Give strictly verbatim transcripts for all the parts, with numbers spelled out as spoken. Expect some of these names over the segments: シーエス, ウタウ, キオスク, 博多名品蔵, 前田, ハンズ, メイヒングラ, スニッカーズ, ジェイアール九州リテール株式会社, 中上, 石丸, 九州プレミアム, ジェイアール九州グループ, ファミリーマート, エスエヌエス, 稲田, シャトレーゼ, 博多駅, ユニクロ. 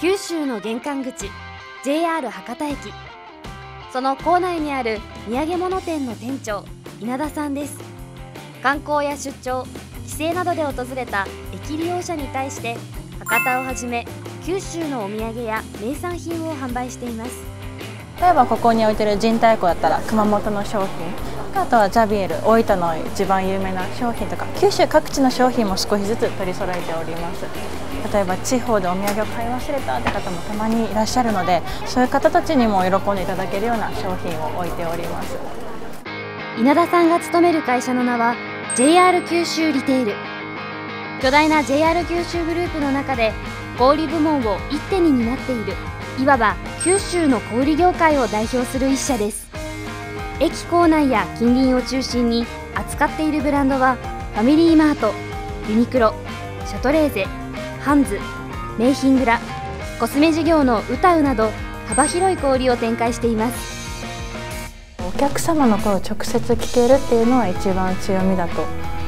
九州の玄関口 ジェイアール 博多駅、その構内にある土産物店の店長稲田さんです。観光や出張、帰省などで訪れた駅利用者に対して、博多をはじめ九州のお土産や名産品を販売しています。例えばここに置いてる神太鼓だったら熊本の商品、あとはジャビエル、大分の一番有名な商品とか、九州各地の商品も少しずつ取り揃えております。例えば地方でお土産を買い忘れたって方もたまにいらっしゃるので、そういう方たちにも喜んでいただけるような商品を置いております。稲田さんが勤める会社の名は ジェイアール 九州リテール。巨大な ジェイアール 九州グループの中で小売部門を一手に担っている、いわば九州の小売業界を代表する一社です。駅構内や近隣を中心に扱っているブランドはファミリーマート、ユニクロ、シャトレーゼ、ハンズ、メイヒングラ、コスメ事業のウタウなど幅広い小売を展開しています。お客様の声を直接聞けるっていうのは一番強みだと、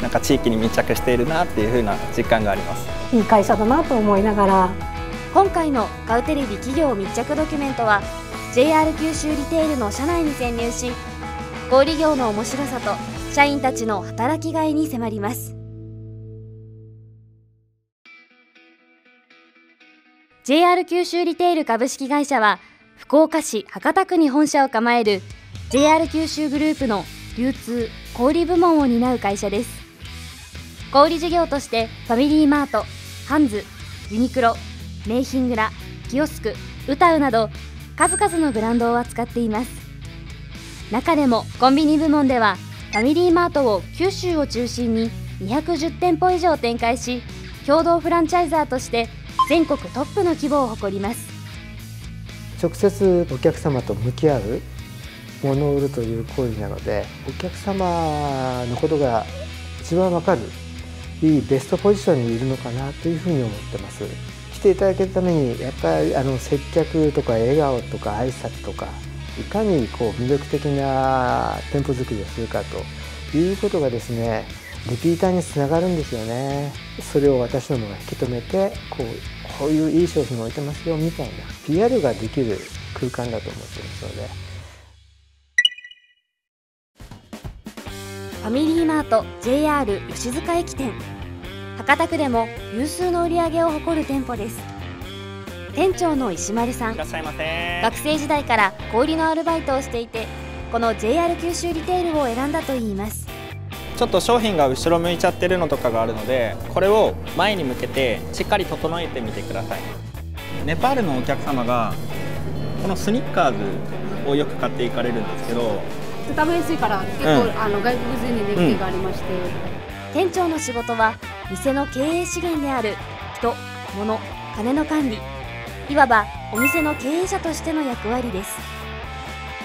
なんか地域に密着しているなっていう風な実感があります。いい会社だなと思いながら、今回の買うテレビ企業密着ドキュメントは ジェイアール 九州リテールの社内に潜入し、小売業の面白さと社員たちの働きがいに迫ります。ジェイアール 九州リテール株式会社は福岡市博多区に本社を構える ジェイアール 九州グループの流通・小売部門を担う会社です。小売事業としてファミリーマート、ハンズ、ユニクロ、メイヒングラ、キオスク、ウタウなど数々のブランドを扱っています。中でもコンビニ部門ではファミリーマートを九州を中心ににひゃくじゅってんぽ以上展開し、共同フランチャイザーとして全国トップの規模を誇ります。直接お客様と向き合う、物を売るという行為なので、お客様のことが一番分かるいいベストポジションにいるのかなというふうに思ってます。来ていただけるためにやっぱりあの接客とか笑顔とか挨拶とか、いかにこう魅力的な店舗作りをするかということがですね、リピーターにつながるんですよね。それを私どもが引き止めて、こうこういういい商品を置いてますよみたいな ピーアール ができる空間だと思っていますので。ファミリーマート ジェイアール 吉塚駅店、博多区でも有数の売り上げを誇る店舗です。店長の石丸さん、いらっしゃいませ。学生時代から小売のアルバイトをしていて、この ジェイアール 九州リテールを選んだといいます。ちょっと商品が後ろ向いちゃってるのとかがあるので、これを前に向けてしっかり整えてみてください。ネパールのお客様がこのスニッカーズをよく買っていかれるんですけど、食べやすいから結構、うん、あの外国人に人気がありまして、うん、店長の仕事は店の経営資源である人、物、金の管理、いわばお店の経営者としての役割です。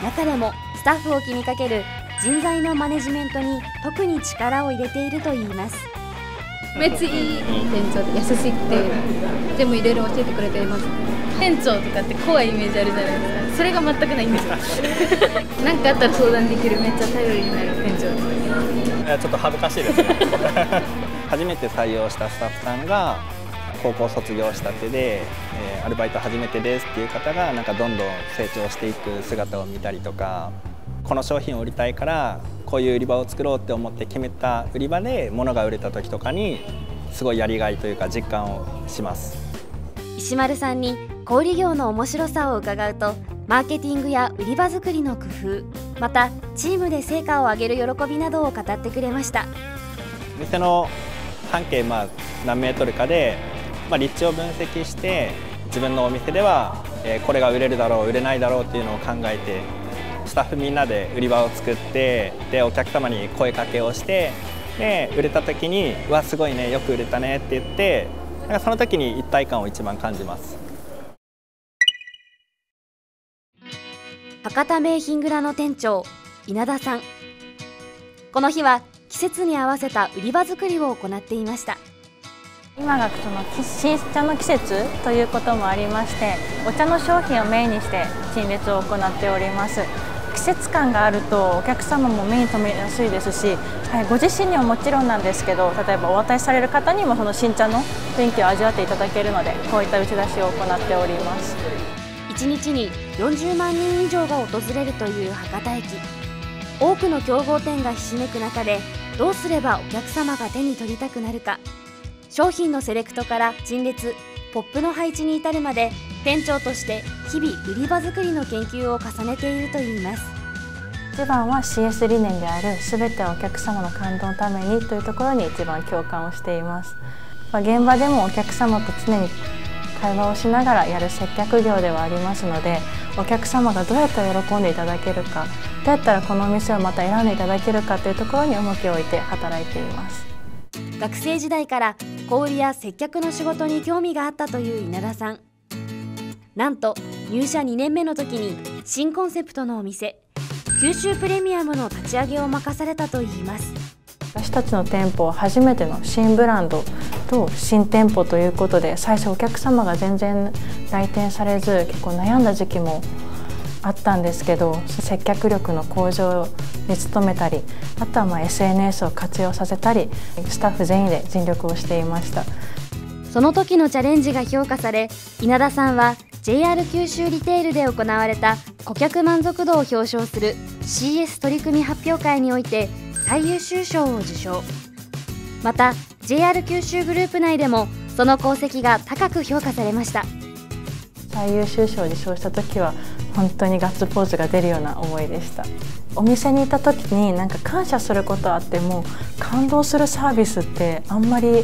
中でもスタッフを気にかける人材のマネジメントに特に力を入れているといいます。めっちゃいい店長で優しくて、でもいろいろ教えてくれています。店長とかって怖いイメージあるじゃないですか。それが全くないんですよ。なんかあったら相談できる、めっちゃ頼りになる店長です。ちょっと恥ずかしいですね。初めて採用したスタッフさんが高校卒業したてで、えー、アルバイト初めてですっていう方がなんかどんどん成長していく姿を見たりとか。この商品を売りたいからこういう売り場を作ろうって思って決めた売り場で物が売れた時とかにすごいやりがいというか実感をします。石丸さんに小売業の面白さを伺うと、マーケティングや売り場作りの工夫、またチームで成果を上げる喜びなどを語ってくれました。店の半径まあ何メートルかで、まあ、立地を分析して、自分のお店ではこれが売れるだろう売れないだろうっていうのを考えて、スタッフみんなで売り場を作って、でお客様に声かけをして、で売れた時に「うわすごいね、よく売れたね」って言って、なんかその時に一体感を一番感じます。博多名品蔵の店長稲田さん、この日は季節に合わせた売り場作りを行っていました。今がその新茶の季節ということもありまして、お茶の商品をメインにして陳列を行っております。季節感があるとお客様も目に留めやすいですし、はい、ご自身にはもちろんなんですけど、例えばお渡しされる方にもその新茶の雰囲気を味わっていただけるので、こういった打ち出しを行っております。いちにちによんじゅうまんにん以上が訪れるという博多駅。多くの競合店がひしめく中で、どうすればお客様が手に取りたくなるか。商品のセレクトから陳列、ポップの配置に至るまで、店長として日々売り場作りの研究を重ねているといいます。一番は シーエス 理念である全てはお客様の感動のためにというところに一番共感をしています。現場でもお客様と常に会話をしながらやる接客業ではありますので、お客様がどうやったら喜んでいただけるか、どうやったらこのお店をまた選んでいただけるかというところに重きを置いて働いています。学生時代から小売や接客の仕事に興味があったという稲田さん、なんと入社にねんめの時に新コンセプトのお店、九州プレミアムの立ち上げを任されたといいます。私たちの店舗は初めての新ブランドと新店舗ということで、最初お客様が全然来店されず結構悩んだ時期もあったんですけど、接客力の向上に努めたり、あとはまあ エスエヌエス を活用させたり、スタッフ全員で尽力をしていました。その時のチャレンジが評価され、稲田さんは ジェイアール 九州リテールで行われた顧客満足度を表彰する シーエス 取り組み発表会において最優秀賞を受賞。また ジェイアール 九州グループ内でもその功績が高く評価されました。最優秀賞を受賞した時は本当にガッツポーズが出るような思いでした。お店にいた時になんか感謝することあっても感動するサービスってあんまり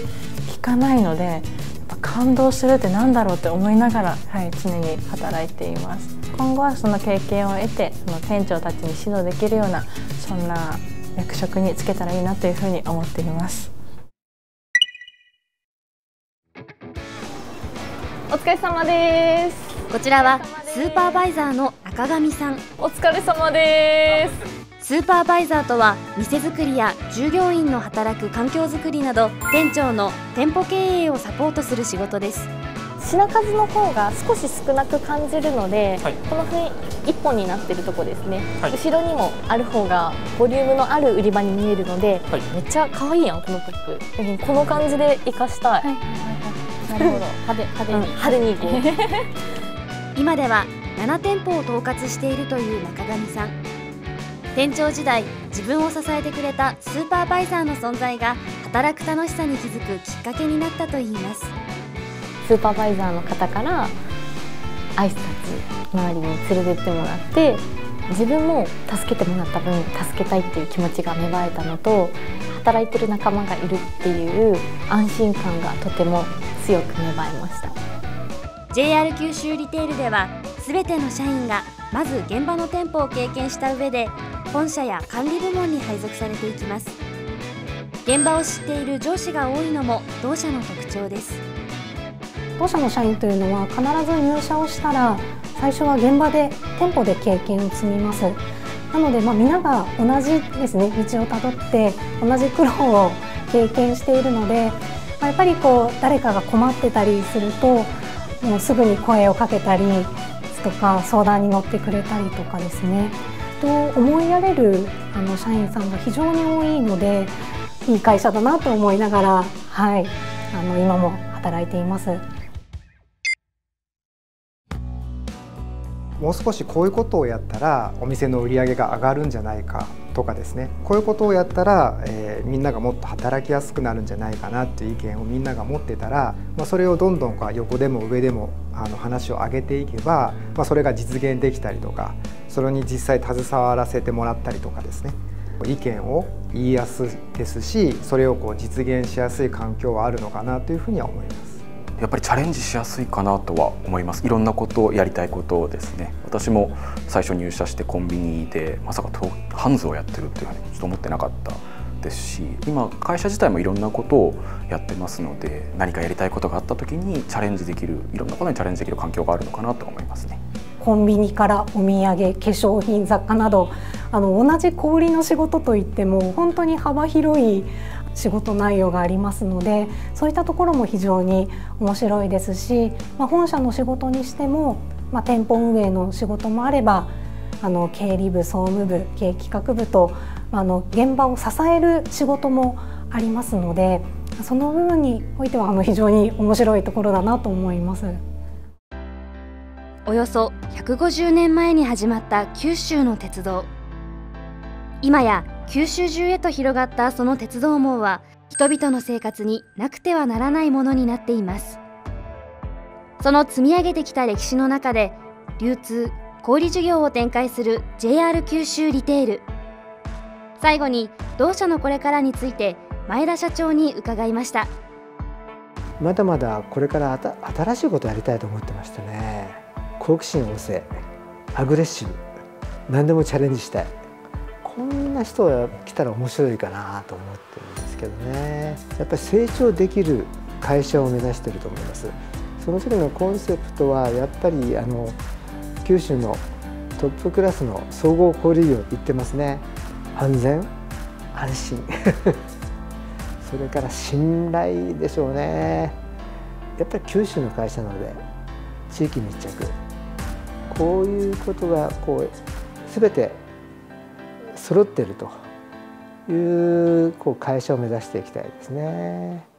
聞かないので、やっぱ感動するってなんだろうって思いながら、はい、常に働いています。今後はその経験を得て、その店長たちに指導できるような、そんな役職に就けたらいいなというふうに思っています。お疲れ様です。こちらはスーパーバイザーの中上さん。お疲れ様です。スーパーバイザーとは、店作りや従業員の働く環境づくりなど、店長の店舗経営をサポートする仕事です。品数の方が少し少なく感じるので、はい、この辺一本になっているところですね、はい、後ろにもある方がボリュームのある売り場に見えるので、はい、めっちゃ可愛いやんこのポップ。この感じで活かしたい、はいなるほど、派手、派手に、うん、派手に行こう。今ではななてんぽを統括しているという中上さん。店長時代、自分を支えてくれたスーパーバイザーの存在が働く楽しさに気づくきっかけになったといいます。スーパーバイザーの方から挨拶、周りに連れてってもらって、自分も助けてもらった分助けたいっていう気持ちが芽生えたのと、働いてる仲間がいるっていう安心感がとても強く芽生えました。 ジェイアール 九州リテールでは、すべての社員がまず現場の店舗を経験した上で本社や管理部門に配属されていきます。現場を知っている上司が多いのも同社の特徴です。当社の社員というのは必ず入社をしたら最初は現場で店舗で経験を積みます。なので、まあ、皆が同じですね、道をたどって同じ苦労を経験しているので、やっぱりこう誰かが困ってたりすると、もうすぐに声をかけたりとか相談に乗ってくれたりとかですね、と思いやれるあの社員さんが非常に多いので、いい会社だなと思いながら、はい、あの今も働いています。もう少しこういうことをやったらお店の売り上げが上がるんじゃないかとかですね、こういうことをやったら、えー、みんながもっと働きやすくなるんじゃないかなっていう意見をみんなが持ってたら、まあ、それをどんどんか横でも上でもあの話を上げていけば、まあ、それが実現できたりとか、それに実際携わらせてもらったりとかですね、意見を言いやすいですし、それをこう実現しやすい環境はあるのかなというふうには思います。やっぱりチャレンジしやすいかなとは思います。いろんなことをやりたいことをですね、私も最初入社してコンビニでまさかハンズをやってるっていうふうにちょっと思ってなかったですし、今会社自体もいろんなことをやってますので、何かやりたいことがあった時にチャレンジできる、いろんなことにチャレンジできる環境があるのかなと思いますね。コンビニからお土産、化粧品、雑貨など、あの同じ小売りの仕事といっても本当に幅広い仕事内容がありますので、そういったところも非常に面白いですし、まあ、本社の仕事にしても、まあ、店舗運営の仕事もあれば、あの経理部、総務部、経営企画部とあの現場を支える仕事もありますので、その部分においてはあの非常に面白いところだなと思います。およそひゃくごじゅうねんまえに始まった九州の鉄道。今や九州中へと広がったその鉄道網は、人々の生活になくてはならないものになっています。その積み上げてきた歴史の中で、流通・小売事業を展開する ジェイアール 九州リテール。最後に同社のこれからについて前田社長に伺いました。まだまだこれから新しいことをやりたいと思ってましたね。好奇心旺盛、アグレッシブ、何でもチャレンジしたい、こんな人が来たら面白いかなと思ってるんですけどね。やっぱり成長できる会社を目指していると思います。その時のコンセプトはやっぱりあの九州のトップクラスの総合小売業と言ってますね。安全、安心それから信頼でしょうね。やっぱり九州の会社なので地域密着、こういうことがこう全て揃っているという、こう会社を目指していきたいですね。